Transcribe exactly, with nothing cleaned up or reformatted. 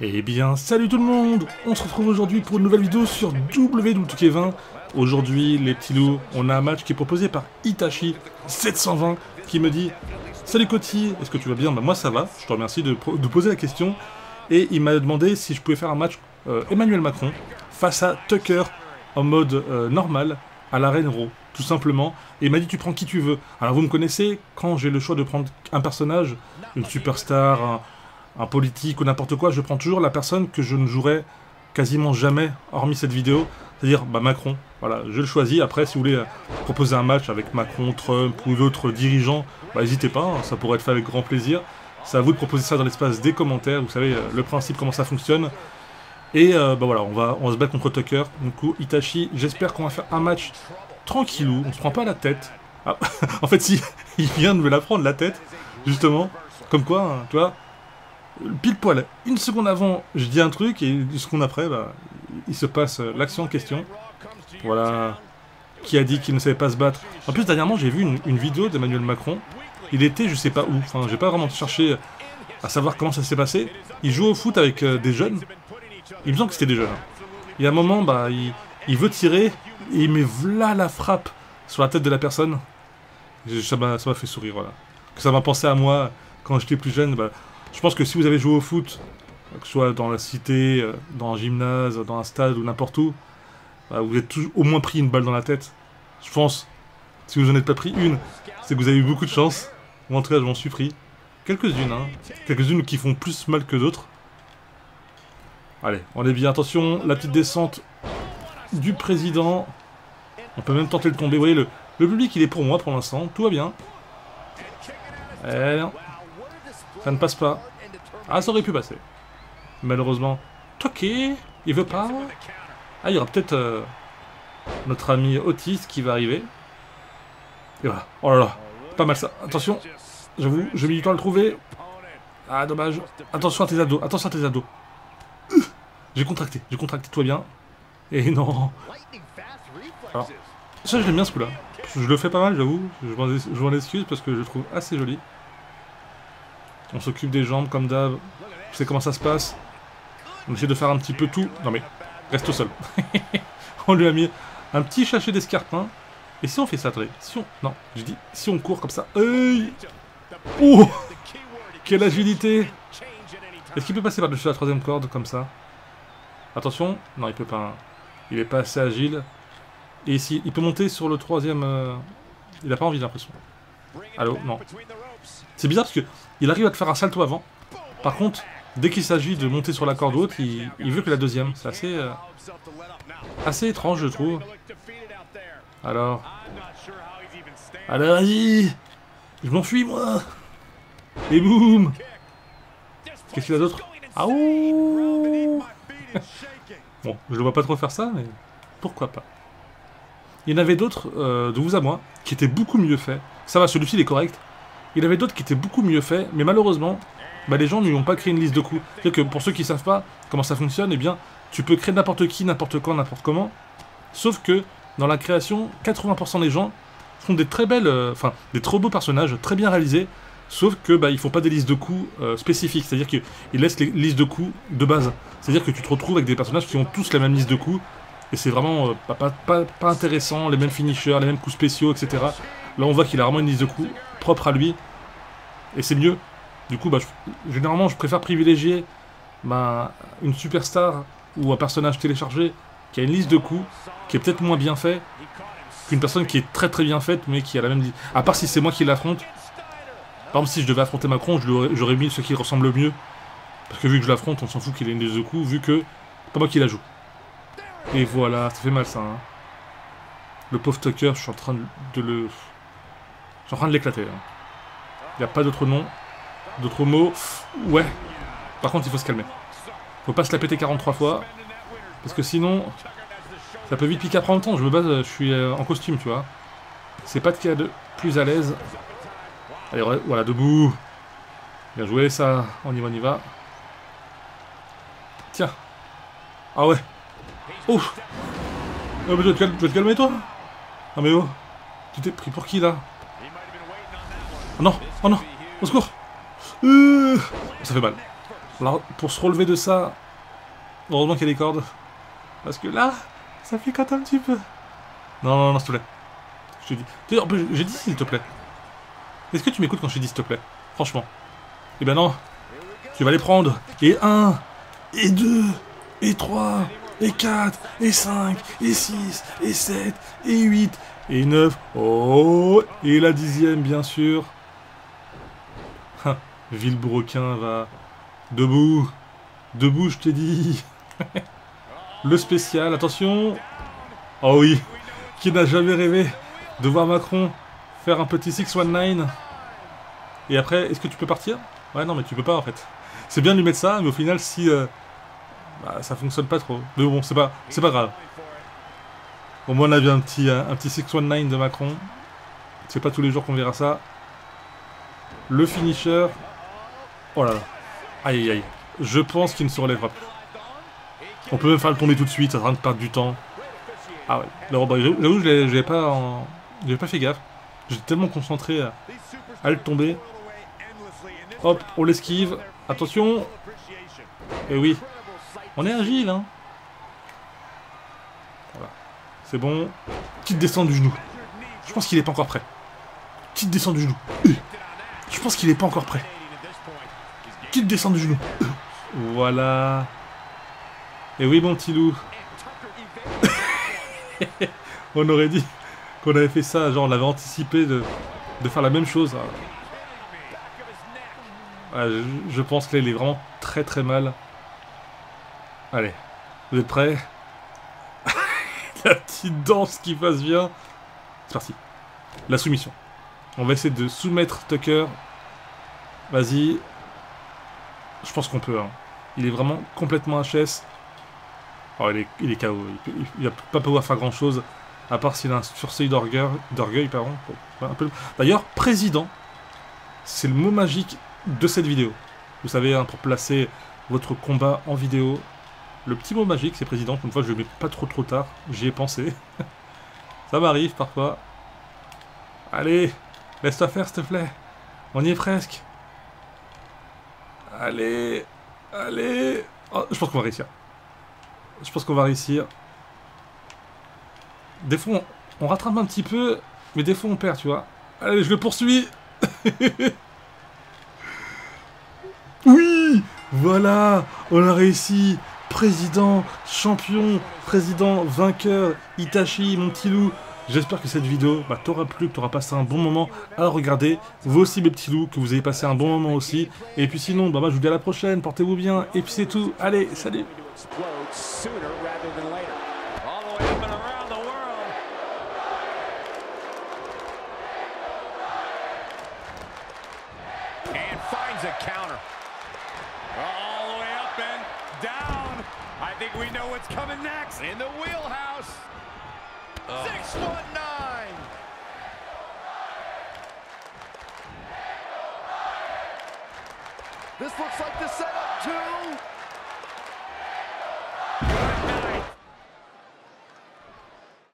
Eh bien, salut tout le monde! On se retrouve aujourd'hui pour une nouvelle vidéo sur W W E deux K vingt. Aujourd'hui, les petits loups, on a un match qui est proposé par Itachi sept cent vingt qui me dit « Salut Coty, est-ce que tu vas bien ?» Bah moi ça va, je te remercie de, de poser la question. Et il m'a demandé si je pouvais faire un match euh, Emmanuel Macron face à Tucker en mode euh, normal à l'arène Raw, tout simplement. Et il m'a dit « Tu prends qui tu veux ?» Alors vous me connaissez, quand j'ai le choix de prendre un personnage, une superstar, un... un politique ou n'importe quoi, je prends toujours la personne que je ne jouerai quasiment jamais, hormis cette vidéo, c'est-à-dire bah, Macron. Voilà, je le choisis. Après, si vous voulez euh, proposer un match avec Macron, Trump ou d'autres dirigeants, bah, n'hésitez pas, hein, ça pourrait être fait avec grand plaisir. C'est à vous de proposer ça dans l'espace des commentaires, vous savez euh, le principe, comment ça fonctionne. Et euh, bah, voilà, on va, on va se battre contre Tucker. Du coup, Itachi, j'espère qu'on va faire un match tranquillou, on se prend pas la tête. Ah, en fait, si, il vient de me la prendre, la tête, justement, comme quoi, hein, tu vois, pile poil, une seconde avant, je dis un truc, et une seconde après, bah, il se passe l'action en question. Voilà, qui a dit qu'il ne savait pas se battre. En plus, dernièrement, j'ai vu une, une vidéo d'Emmanuel Macron. Il était, je sais pas où, enfin, j'ai pas vraiment cherché à savoir comment ça s'est passé. Il joue au foot avec euh, des jeunes. Il me semble que c'était des jeunes. Et à un moment, bah, il, il veut tirer, et il met v'là la frappe sur la tête de la personne. Je, ça m'a fait sourire, voilà. Ça m'a pensé à moi, quand j'étais plus jeune, bah... Je pense que si vous avez joué au foot, que ce soit dans la cité, dans un gymnase, dans un stade ou n'importe où, vous êtes au moins pris une balle dans la tête. Je pense, si vous n'en êtes pas pris une, c'est que vous avez eu beaucoup de chance. Moi en tout cas, je m'en suis pris. Quelques-unes, hein. Quelques-unes qui font plus mal que d'autres. Allez, on est bien. Attention, la petite descente du président. On peut même tenter de tomber. Vous voyez, le, le public, il est pour moi pour l'instant. Tout va bien. Et... ça ne passe pas. Ah, ça aurait pu passer. Malheureusement. Toqué, il veut pas. Ah, il y aura peut-être euh, notre ami Otis qui va arriver. Et voilà. Oh là là. Pas mal ça. Attention. J'avoue, j'ai mis du temps à le trouver. Ah, dommage. Attention à tes ados. Attention à tes ados. J'ai contracté. J'ai contracté. Toi bien. Et non. Alors, ça, je l'aime bien ce coup-là. Je le fais pas mal, j'avoue. Je m'en excuse parce que je le trouve assez joli. On s'occupe des jambes comme d'hab. Je sais comment ça se passe. On essaie de faire un petit peu tout. Non mais, reste au sol. On lui a mis un petit sachet d'escarpin. Et si on fait ça, attendez. Si on... Non, je dis, si on court comme ça. Hey, oh, quelle agilité. Est-ce qu'il peut passer par-dessus la troisième corde comme ça? Attention. Non, il peut pas. Il est pas assez agile. Et ici, il peut monter sur le troisième... Il n'a pas envie, j'ai l'impression. Allô? Non. C'est bizarre parce que il arrive à te faire un salto avant. Par contre, dès qu'il s'agit de monter sur la corde haute, il, il veut que la deuxième. C'est assez, euh, assez étrange, je trouve. Alors, allez, vas-y, je m'enfuis moi. Et boum. Qu'est-ce qu'il y a d'autre? Ah ouh. Bon, je le vois pas trop faire ça, mais pourquoi pas. Il y en avait d'autres, euh, de vous à moi, qui étaient beaucoup mieux faits. Ça va, celui-ci il est correct. Il y avait d'autres qui étaient beaucoup mieux faits, mais malheureusement, bah, les gens ne lui ont pas créé une liste de coups. C'est-à-dire que pour ceux qui ne savent pas comment ça fonctionne, eh bien, tu peux créer n'importe qui, n'importe quand, n'importe comment. Sauf que dans la création, quatre-vingts pour cent des gens font des très belles, enfin, euh, des trop beaux personnages, très bien réalisés. Sauf que bah, ils ne font pas des listes de coups euh, spécifiques. C'est-à-dire qu'ils laissent les listes de coups de base. C'est-à-dire que tu te retrouves avec des personnages qui ont tous la même liste de coups. Et c'est vraiment euh, pas, pas, pas, pas intéressant, les mêmes finishers, les mêmes coups spéciaux, et cetera. Là, on voit qu'il a vraiment une liste de coups propre à lui, et c'est mieux. Du coup, bah, je, généralement, je préfère privilégier bah, une superstar ou un personnage téléchargé qui a une liste de coups, qui est peut-être moins bien fait qu'une personne qui est très très bien faite, mais qui a la même liste. À part si c'est moi qui l'affronte. Par exemple, si je devais affronter Macron, j'aurais mis ce qui ressemble le mieux. Parce que vu que je l'affronte, on s'en fout qu'il ait une liste de coups, vu que c'est pas moi qui la joue. Et voilà, ça fait mal ça. Hein. Le pauvre Tucker, je suis en train de le... je suis en train de l'éclater. Il n'y a pas d'autre nom, d'autres mots. Ouais. Par contre, il faut se calmer. Faut pas se la péter quarante-trois fois. Parce que sinon, ça peut vite piquer après longtemps. Je me base, je suis en costume, tu vois. C'est pas de cas de plus à l'aise. Allez, voilà, debout. Bien joué, ça. On y va, on y va. Tiens. Ah ouais. Oh. Oh mais tu vas te calmer, tu vas te calmer, toi. Ah mais oh. Tu t'es pris pour qui, là? Oh non, oh non, au secours. euh, Ça fait mal. Alors, pour se relever de ça, heureusement qu'il y a des cordes. Parce que là, ça flicote un petit peu. Non, non, non, s'il te plaît. Je te dis. J'ai dit s'il te plaît. Est-ce que tu m'écoutes quand je te dis s'il te plaît? Franchement. Eh ben non. Tu vas les prendre. Et un, et deux, et trois, et quatre, et cinq, et six, et sept, et huit, et neuf. Oh, et la dixième, bien sûr. Villebrequin va... Debout. Debout, je t'ai dit. Le spécial, attention. Oh oui. Qui n'a jamais rêvé de voir Macron faire un petit six un neuf. Et après, est-ce que tu peux partir? Ouais, non, mais tu peux pas, en fait. C'est bien de lui mettre ça, mais au final, si... Euh, bah, ça fonctionne pas trop. Mais bon, c'est pas, c'est pas grave. Au moins, on a vu un petit, un petit six un neuf de Macron. C'est pas tous les jours qu'on verra ça. Le finisher. Oh là là. Aïe, aïe, aïe. Je pense qu'il ne se relèvera plus. On peut même faire le tomber tout de suite, ça va perdre du temps. Ah ouais. Là où je n'avais pas, en... pas fait gaffe. J'étais tellement concentré à... à le tomber. Hop, on l'esquive. Attention. Et oui. On est agile, hein. Voilà. C'est bon. Petite descente du genou. Je pense qu'il n'est pas encore prêt. Petite descente du genou. Je pense qu'il n'est pas encore prêt. Petite descente du genou. Voilà. Et oui, mon petit loup. On aurait dit qu'on avait fait ça, genre on l'avait anticipé de, de faire la même chose. Voilà, je, je pense qu'il est vraiment très très mal. Allez, vous êtes prêts? La petite danse qui passe bien. C'est parti. La soumission. On va essayer de soumettre Tucker. Vas-y. Je pense qu'on peut, hein. Il est vraiment complètement H S. Alors, il est, il est K O. Il, il, il va pas pouvoir faire grand chose. À part s'il a un sursis d'orgueil, pardon. Peu... D'ailleurs, président, c'est le mot magique de cette vidéo. Vous savez, hein, pour placer votre combat en vidéo, le petit mot magique, c'est président. Comme fois, je le mets pas trop trop tard. J'y ai pensé. Ça m'arrive parfois. Allez, laisse-toi faire, s'il te plaît. On y est presque. Allez, allez. Oh, je pense qu'on va réussir. Je pense qu'on va réussir. Des fois, on, on rattrape un petit peu, mais des fois, on perd, tu vois. Allez, je le poursuis. Oui, voilà, on a réussi. Président, champion, président, vainqueur, Itachi, mon petit loup. J'espère que cette vidéo bah, t'aura plu, que t'auras passé un bon moment à regarder. Vous aussi, mes petits loups, que vous ayez passé un bon moment aussi. Et puis sinon, bah, bah, je vous dis à la prochaine, portez-vous bien. Et puis c'est tout, allez, salut. Oh. six one nine! This looks like the setup, too!